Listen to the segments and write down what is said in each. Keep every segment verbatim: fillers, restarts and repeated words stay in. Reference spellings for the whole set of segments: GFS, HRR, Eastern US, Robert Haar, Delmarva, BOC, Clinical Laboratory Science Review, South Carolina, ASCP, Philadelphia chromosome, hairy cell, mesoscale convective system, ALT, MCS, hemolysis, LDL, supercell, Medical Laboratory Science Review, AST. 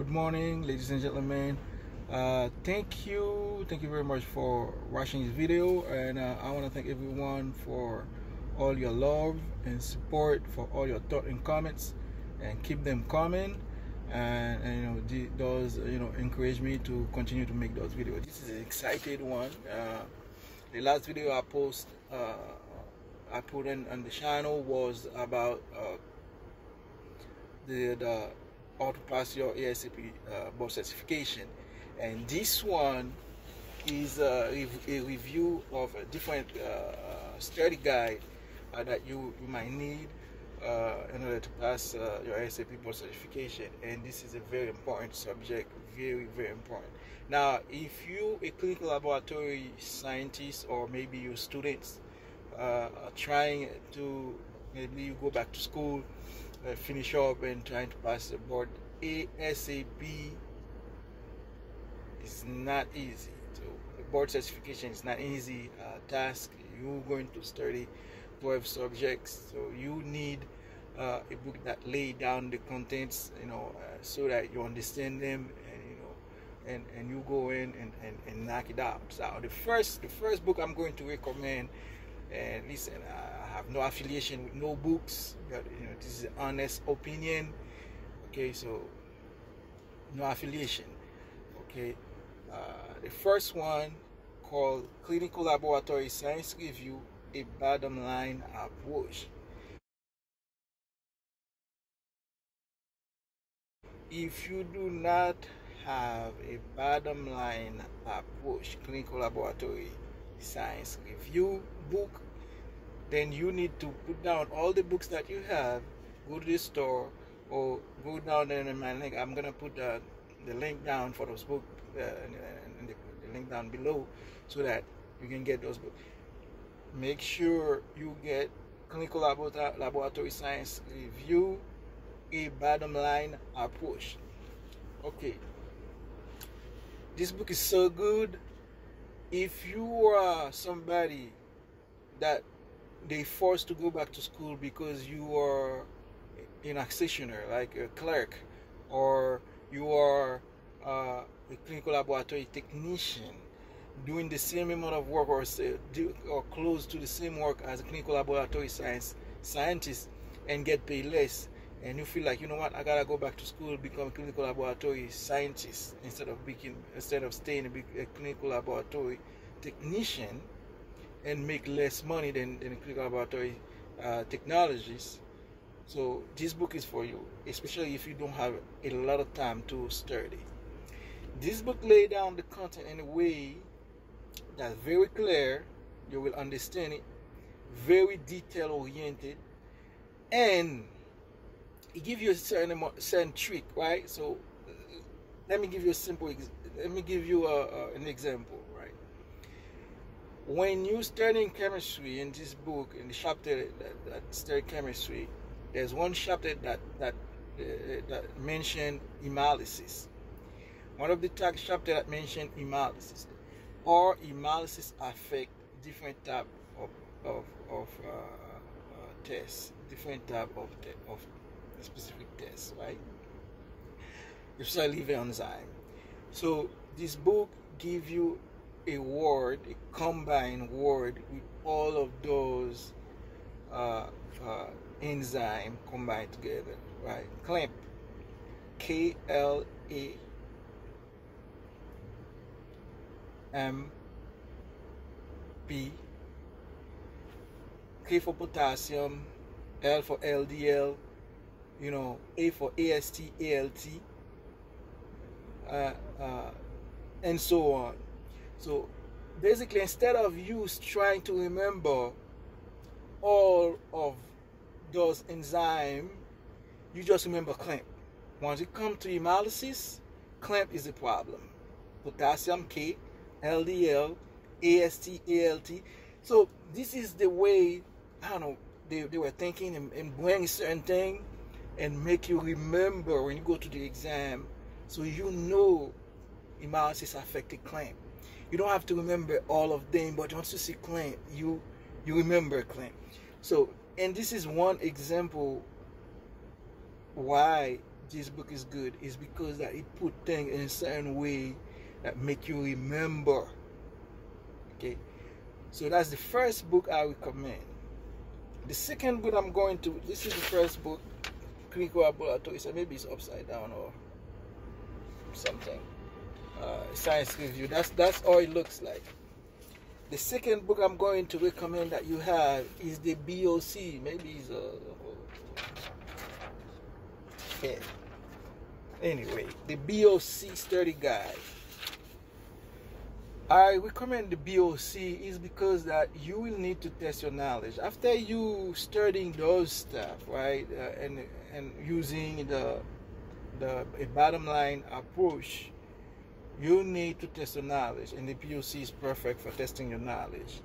Good morning, ladies and gentlemen. Uh, thank you, thank you very much for watching this video, and uh, I want to thank everyone for all your love and support, for all your thoughts and comments, and keep them coming. And, and you know, the, those you know encourage me to continue to make those videos. This is an excited one. Uh, the last video I post, uh, I put in on the channel was about uh, the the. how to pass your A S C P uh, B O C certification, and this one is uh, a review of a different uh, study guide uh, that you, you might need uh, in order to pass uh, your A S C P B O C certification. And this is a very important subject, very very important. Now, if you a clinical laboratory scientist, or maybe your students uh, are trying to, maybe you go back to school, Uh, finish up and trying to pass the board A S A P is not easy. So the board certification is not easy uh, task. You're going to study twelve subjects, so you need uh, a book that lay down the contents, you know, uh, so that you understand them, and you know, and and you go in and, and, and knock it out. So the first the first book I'm going to recommend, and listen, I have no affiliation with no books, but, you know, this is an honest opinion, okay? So no affiliation, okay? Uh, the first one, called Clinical Laboratory Science Review, a Bottom Line Approach. If you do not have a bottom line approach, Clinical Laboratory Science Review book, then you need to put down all the books that you have, go to the store, or go down there in my link. I'm gonna put uh, the link down for those books, uh, and, and the, the link down below, so that you can get those books. Make sure you get Clinical Laboratory, Laboratory Science Review, a Bottom Line Approach. Okay, this book is so good. If you are somebody that they forced to go back to school because you are an accessioner, like a clerk, or you are uh, a clinical laboratory technician doing the same amount of work, or, or close to the same work as a clinical laboratory science scientist, and get paid less, and you feel like, you know what, I gotta go back to school, become a clinical laboratory scientist instead of being, instead of staying a, a clinical laboratory technician and make less money than, than clinical laboratory uh, technologies. So this book is for you, especially if you don't have a lot of time to study. This book lay down the content in a way that's very clear, you will understand it, very detail oriented, and it gives you a certain amount, certain trick, right? So let me give you a simple, let me give you a, a, an example. When you studying chemistry in this book, in the chapter that, that study chemistry, there's one chapter that that, uh, that mentioned hemolysis. One of the chapter that mentioned hemolysis, or hemolysis affect different type of of, of uh, uh, tests, different type of of specific tests, right? If so, liver enzyme. So this book give you a word, a combined word with all of those uh, uh, enzyme combined together, right? Clamp, K L A M P, K for potassium, L for L D L, you know, A for A S T, A L T, uh, uh, and so on. So basically, instead of you trying to remember all of those enzymes, you just remember clamp. Once it comes to hemolysis, clamp is the problem. Potassium, K, L D L, A S T, A L T. So this is the way, I don't know, they, they were thinking and, and bring certain thing and make you remember when you go to the exam, so you know hemolysis affected clamp. You don't have to remember all of them, but once you see clamp, you you remember clamp. So, and this is one example why this book is good is because that it put things in a certain way that make you remember. Okay, so that's the first book I recommend. The second book I'm going to, this is the first book, Clinical Laboratory, so maybe it's upside down or something. Uh, Science Review, that's, that's all it looks like. The second book I'm going to recommend that you have is the B O C, maybe it's a... Yeah. Anyway, the B O C study guide. I recommend the B O C is because that you will need to test your knowledge after you studying those stuff, right? Uh, and and using the the a bottom line approach, you need to test your knowledge, and the B O C is perfect for testing your knowledge.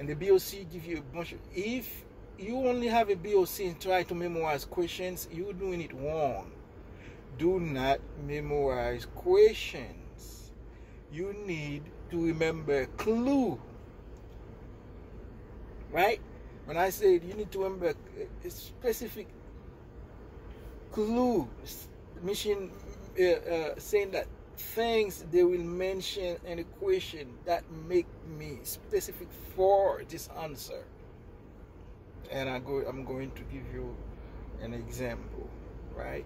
And the B O C give you a bunch of, if you only have a B O C and try to memorize questions, you're doing it wrong. Do not memorize questions. You need to remember a clue. Right? When I said you need to remember a specific clue, mission uh, uh, saying that things they will mention in a question that make me specific for this answer. And I go, I'm going to give you an example, right?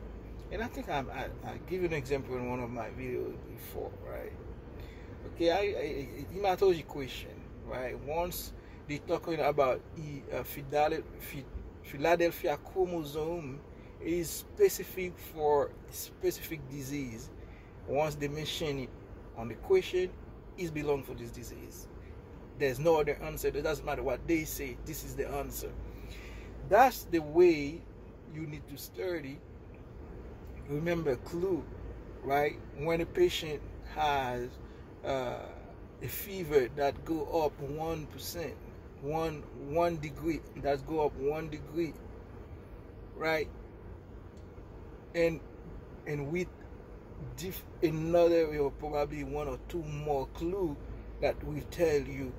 And I think I'm, I, I give you an example in one of my videos before, right? Okay, I, I, hematology question, right? Once they talking about e, uh, Philadelphia chromosome is specific for specific disease. Once they mention it on the question, it belongs for this disease. There's no other answer. It doesn't matter what they say. This is the answer. That's the way you need to study. Remember clue, right? When a patient has uh, a fever that go up one percent, one one degree, that go up one degree, right? And and with diff another or probably one or two more clue that will tell you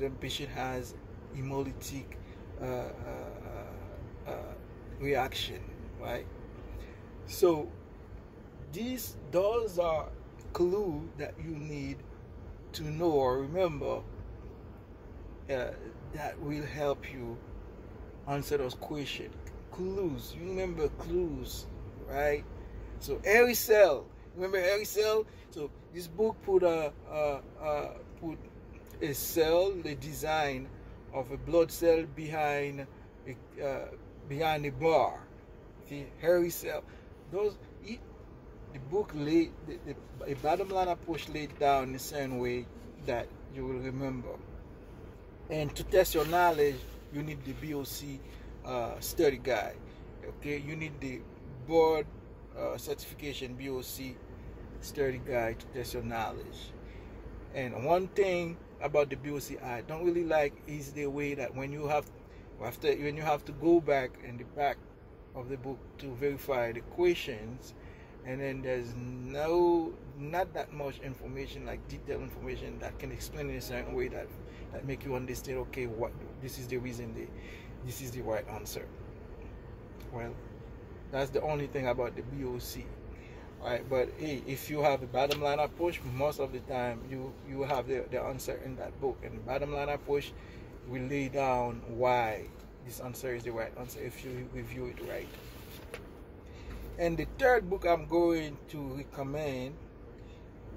the patient has hemolytic uh, uh, uh, reaction, right? So these, those are clues that you need to know or remember uh, that will help you answer those questions. Clues, you remember clues, right? So hairy cell, remember hairy cell? So this book put a, a, a put a cell, the design of a blood cell behind a, uh, behind a bar, okay, hairy cell. Those it, the book laid the, the, the bottom line approach laid down the same way that you will remember. And to test your knowledge, you need the B O C uh, study guide. Okay, you need the board uh, certification B O C study guide to test your knowledge. And one thing about the B O C I don't really like is the way that when you have after when you have to go back in the back of the book to verify the questions, and then there's no not that much information, like detailed information that can explain in a certain way that that make you understand, okay, what this is the reason they this is the right answer. Well, that's the only thing about the B O C. Right, but hey, if you have a bottom line approach, most of the time you you have the, the answer in that book. And the bottom line approach will lay down why this answer is the right answer if you review it right. And the third book I'm going to recommend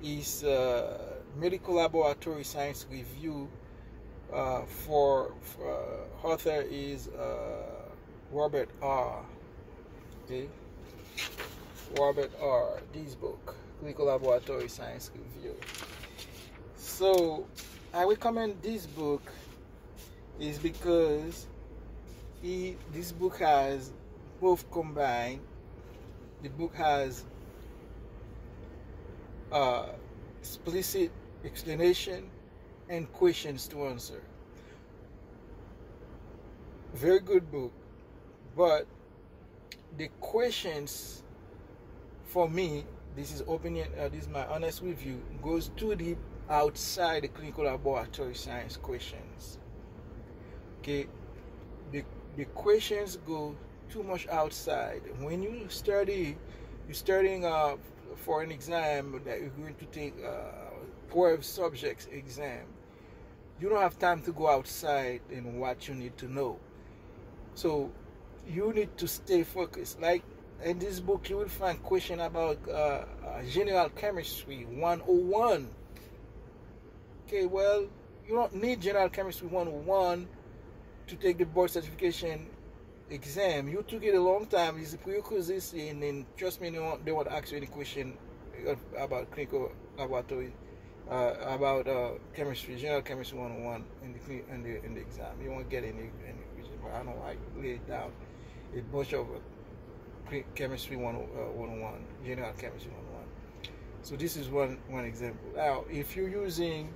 is uh, Medical Laboratory Science Review. Uh, for, for uh, author is uh, Robert R. Okay. Robert R. This book, Clinical Laboratory Science Review. So I recommend this book is because he, this book has both combined. The book has uh, explicit explanation and questions to answer. Very good book, but the questions, for me, this is opinion, uh, this is my honest review, goes too deep outside the clinical laboratory science questions. Okay, the, the questions go too much outside. When you study, you're studying uh, for an exam that you're going to take, uh, twelve subjects exam, you don't have time to go outside and what you need to know. So you need to stay focused. Like in this book, you will find question about uh, uh, general chemistry one oh one. Okay, well, you don't need general chemistry one oh one to take the board certification exam. You took it a long time. It's a prerequisite, and then trust me, they won't, they won't ask you any question about clinical laboratory, uh, about uh, chemistry, general chemistry one oh one in the, in the, in the exam. You won't get any, any I know I laid down a bunch of uh, chemistry one oh one, general chemistry one oh one. So this is one, one example. Now, if you're using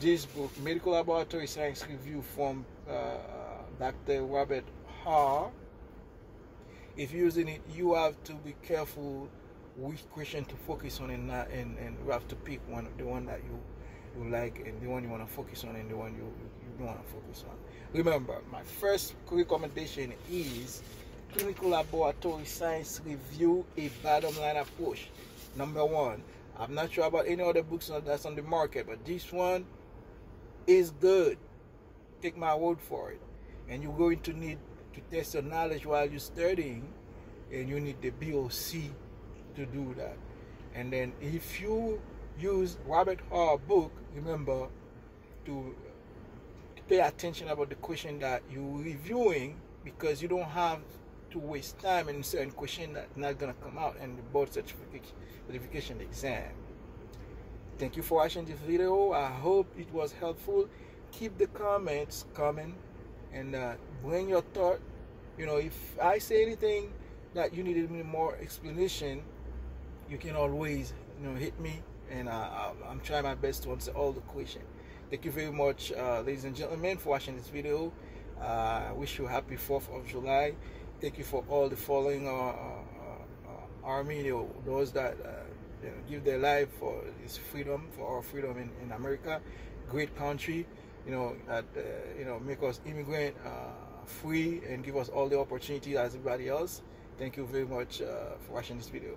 this book, Medical Laboratory Science Review from uh, Doctor Robert Haar, if you're using it, you have to be careful which question to focus on, and not, and, and you have to pick one, the one that you, you like, and the one you want to focus on, and the one you, you don't want to focus on. Remember, my first recommendation is Clinical Laboratory Science Review, a bottom line approach. Number one, I'm not sure about any other books that's on the market, but this one is good. Take my word for it. And you're going to need to test your knowledge while you're studying, and you need the B O C to do that. And then if you use Robert Haar book, remember to pay attention about the question that you're reviewing, because you don't have to waste time in certain question that's not going to come out in the board certification, certification exam. Thank you for watching this video. I hope it was helpful. Keep the comments coming, and uh, bring your thought. You know, if I say anything that you needed more explanation, you can always, you know, hit me, and uh, I'm trying my best to answer all the questions. Thank you very much, uh, ladies and gentlemen, for watching this video. Uh, I wish you a happy fourth of July. Thank you for all the following uh, uh, uh, army, you know, those that uh, you know, give their life for this freedom, for our freedom in, in America. Great country, you know, that uh, you know, make us immigrant uh, free and give us all the opportunities as everybody else. Thank you very much uh, for watching this video.